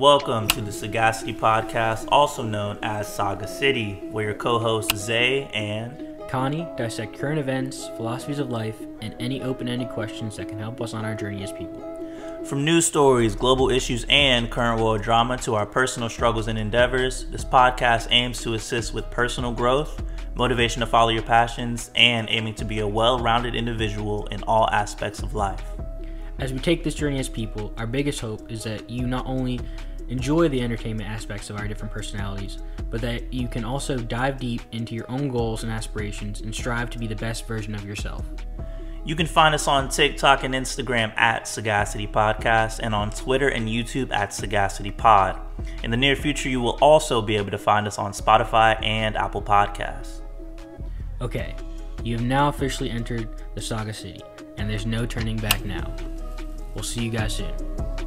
Welcome to the Sagacity Podcast, also known as Sagacity, where your co-hosts Zay and Connie dissect current events, philosophies of life, and any open-ended questions that can help us on our journey as people. From news stories, global issues, and current world drama to our personal struggles and endeavors, this podcast aims to assist with personal growth, motivation to follow your passions, and aiming to be a well-rounded individual in all aspects of life. As we take this journey as people, our biggest hope is that you not only enjoy the entertainment aspects of our different personalities, but that you can also dive deep into your own goals and aspirations and strive to be the best version of yourself. You can find us on TikTok and Instagram at Sagacity Podcast and on Twitter and YouTube at Sagacity Pod. In the near future, you will also be able to find us on Spotify and Apple Podcasts. Okay, you have now officially entered the Sagacity, and there's no turning back now. We'll see you guys soon.